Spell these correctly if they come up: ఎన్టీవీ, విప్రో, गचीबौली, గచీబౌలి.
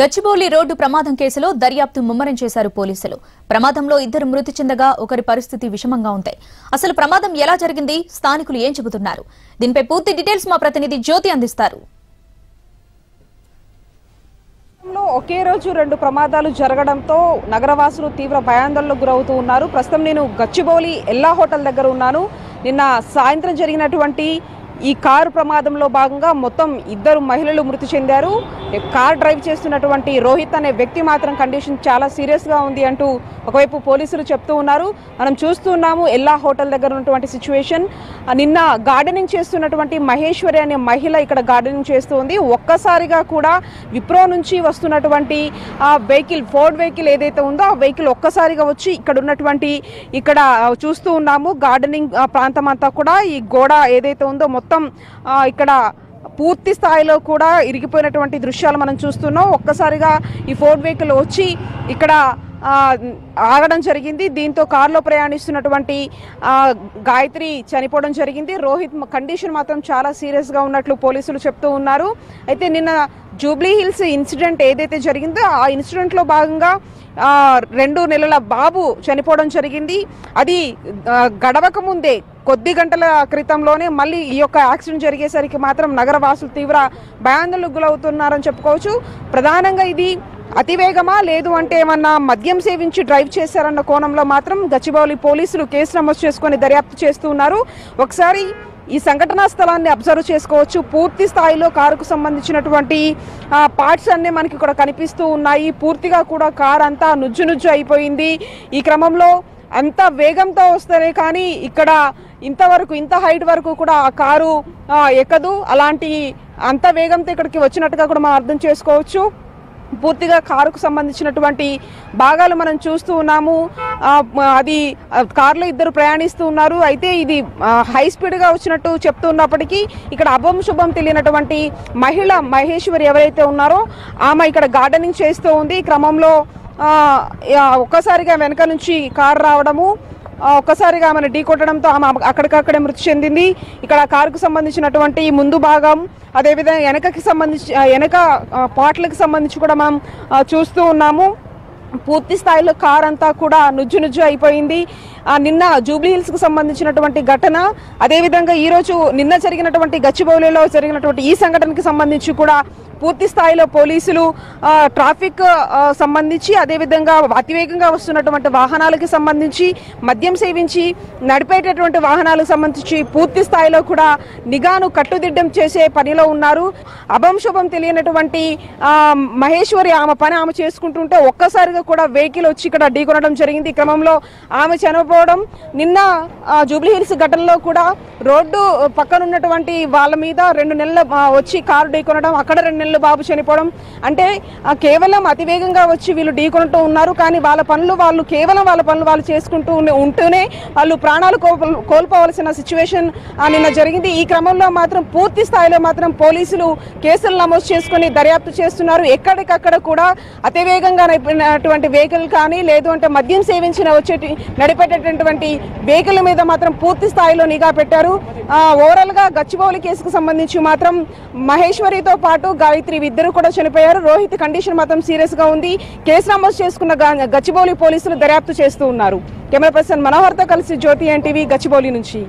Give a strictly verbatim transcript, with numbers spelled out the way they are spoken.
गचीबौली रोడ్డు ప్రమాదం కేసులో దర్యాప్తు ముమ్మరం చేశారు పోలీసులు. ప్రమాదంలో ఇద్దరు మృతి చెందగా ఒకరి పరిస్థితి విషమంగా ఉంది. అసలు ప్రమాదం ఎలా జరిగింది, స్థానికులు ఏం చెబుతున్నారు, దీనిపై పూర్తి డీటెయిల్స్ మా ప్రతినిధి జ్యోతి అందిస్తారు. ఒకే రోజు రెండు ప్రమాదాలు జరగడంతో నగరవాసులు తీవ్ర భయాందోళనకు గురవుతూ ఉన్నారు. ప్రస్తుతం నేను గచీబౌలి ఎల్లా హోటల్ దగ్గర ఉన్నాను. నిన్న సాయంత్రం జరిగినటువంటి ఈ కారు ప్రమాదంలో భాగంగా మొత్తం ఇద్దరు మహిళలు మృతి చెందారు. కార్ డ్రైవ్ చేస్తున్నటువంటి రోహిత్ అనే వ్యక్తి మాత్రం కండిషన్ చాలా సీరియస్గా ఉంది అంటూ ఒకవైపు పోలీసులు చెప్తూ ఉన్నారు. మనం చూస్తున్నాము ఎల్లా హోటల్ దగ్గర ఉన్నటువంటి సిచ్యువేషన్. నిన్న గార్డెనింగ్ చేస్తున్నటువంటి మహేశ్వరి అనే మహిళ ఇక్కడ గార్డెనింగ్ చేస్తూ ఉంది. ఒక్కసారిగా కూడా విప్రో నుంచి వస్తున్నటువంటి ఆ వెహికల్ ఫోర్డ్ వెహికల్ ఏదైతే ఉందో ఆ వెహికల్ ఒక్కసారిగా వచ్చి ఇక్కడ ఉన్నటువంటి ఇక్కడ చూస్తూ ఉన్నాము గార్డెనింగ్ ప్రాంతం అంతా కూడా ఈ గోడ ఏదైతే ఉందో మొత్తం ఇక్కడ పూర్తి స్థాయిలో కూడా ఇరిగిపోయినటువంటి దృశ్యాలు మనం చూస్తున్నాం. ఒక్కసారిగా ఈ ఫోర్డ్ వెహికల్ వచ్చి ఇక్కడ ఆగడం జరిగింది. దీంతో కారులో ప్రయాణిస్తున్నటువంటి గాయత్రి చనిపోవడం జరిగింది. రోహిత్ కండిషన్ మాత్రం చాలా సీరియస్గా ఉన్నట్లు పోలీసులు చెప్తూ ఉన్నారు. అయితే నిన్న జూబ్లీ హిల్స్ ఇన్సిడెంట్ ఏదైతే జరిగిందో ఆ ఇన్సిడెంట్లో భాగంగా రెండు నెలల బాబు చనిపోవడం జరిగింది. అది గడవక ముందే కొద్ది గంటల క్రితంలోనే మళ్ళీ ఈ యొక్క యాక్సిడెంట్ జరిగేసరికి మాత్రం నగరవాసులు తీవ్ర భయాందోళనకు గురవుతున్నారని చెప్పుకోవచ్చు. ప్రధానంగా ఇది అతివేగమా లేదు అంటే ఏమన్నా మద్యం సేవించి డ్రైవ్ చేశారన్న కోణంలో మాత్రం గచీబౌలి పోలీసులు కేసు నమోదు చేసుకొని దర్యాప్తు చేస్తూ ఉన్నారు. ఒకసారి ఈ సంఘటనా స్థలాన్ని అబ్జర్వ్ చేసుకోవచ్చు. పూర్తి స్థాయిలో కారుకు సంబంధించినటువంటి పార్ట్స్ అన్నీ మనకి ఇక్కడ కనిపిస్తూ ఉన్నాయి. పూర్తిగా కూడా కారు అంతా నుజ్జు నుజ్జు అయిపోయింది. ఈ క్రమంలో అంత వేగంతో వస్తేనే కానీ ఇక్కడ ఇంతవరకు ఇంత హైట్ వరకు కూడా ఆ కారు ఎక్కదు. అలాంటి అంత వేగంతో ఇక్కడికి వచ్చినట్టుగా కూడా మనం అర్థం చేసుకోవచ్చు. పూర్తిగా కారుకు సంబంధించినటువంటి భాగాలు మనం చూస్తూ ఉన్నాము. అది కారులో ఇద్దరు ప్రయాణిస్తూ ఉన్నారు. అయితే ఇది హై స్పీడ్గా వచ్చినట్టు చెప్తూ ఉన్నప్పటికీ ఇక్కడ అభం శుభం తెలియనటువంటి మహిళ మహేశ్వరి ఎవరైతే ఉన్నారో ఆమె ఇక్కడ గార్డెనింగ్ చేస్తూ ఉంది. ఈ క్రమంలో ఒక్కసారిగా వెనక నుంచి కారు రావడము, ఒక్కసారిగా ఆమెను ఢీ కొట్టడంతో ఆమె అక్కడికక్కడే మృతి చెందింది. ఇక్కడ కారుకు సంబంధించినటువంటి ముందు భాగం అదేవిధంగా వెనకకి సంబంధించి వెనక పార్ట్లకు సంబంధించి కూడా మనం చూస్తూ ఉన్నాము. పూర్తి స్థాయిలో కార్ అంతా కూడా నుజ్జు నుజ్జు అయిపోయింది. నిన్న జూబ్లీ హిల్స్కు సంబంధించినటువంటి ఘటన, అదేవిధంగా ఈరోజు నిన్న జరిగినటువంటి గచీబౌలిలో జరిగినటువంటి ఈ సంఘటనకి సంబంధించి కూడా పూర్తి స్థాయిలో పోలీసులు ట్రాఫిక్ సంబంధించి, అదేవిధంగా అతివేగంగా వస్తున్నటువంటి వాహనాలకు సంబంధించి, మద్యం సేవించి నడిపేటటువంటి వాహనాలకు సంబంధించి పూర్తి స్థాయిలో కూడా నిఘాను కట్టుదిడ్డం చేసే పనిలో ఉన్నారు. అభంశుభం తెలియనటువంటి మహేశ్వరి ఆమె పని ఆమె చేసుకుంటుంటే ఒక్కసారిగా కూడా వెహికల్ వచ్చి ఇక్కడ ఢీకొనడం జరిగింది. ఈ క్రమంలో ఆమె చనిపోవడం, నిన్న జూబ్లీ హిల్స్ ఘటనలో కూడా రోడ్డు పక్కనున్నటువంటి వాళ్ళ మీద రెండు నెలలు వచ్చి కారు ఢీకొనడం, అక్కడ రెండు నెలలు బాబు చనిపోవడం, అంటే కేవలం అతివేగంగా వచ్చి వీళ్ళు ఢీకొంటూ ఉన్నారు. కానీ వాళ్ళ పనులు వాళ్ళు కేవలం వాళ్ళ పనులు వాళ్ళు చేసుకుంటూ ఉంటూనే వాళ్ళు ప్రాణాలు కోల్పోవలసిన సిచ్యువేషన్ నిన్న జరిగింది. ఈ క్రమంలో మాత్రం పూర్తి స్థాయిలో మాత్రం పోలీసులు కేసులు నమోదు చేసుకుని దర్యాప్తు చేస్తున్నారు. ఎక్కడికక్కడ కూడా అతివేగంగా నడిపినటువంటి వెహికల్ కానీ లేదు అంటే మద్యం సేవించిన వచ్చే నడిపేటటువంటి వెహికల్ మీద మాత్రం పూర్తి స్థాయిలో నిఘా పెట్టారు. ఓవరాల్గా గచీబౌలి కేసుకు సంబంధించి మాత్రం మహేశ్వరితో పాటు గాయత్రి ఇద్దరు కూడా చనిపోయారు. రోహిత్ కండిషన్ మాత్రం సీరియస్ గా ఉంది. కేసు నమోదు చేసుకున్న గచీబౌలి పోలీసులు దర్యాప్తు చేస్తూ ఉన్నారు. కెమెరా పర్సన్ మనోహర్తో కలిసి జ్యోతి ఎన్టీవీ గచీబౌలి నుంచి.